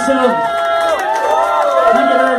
yourself. Thank you very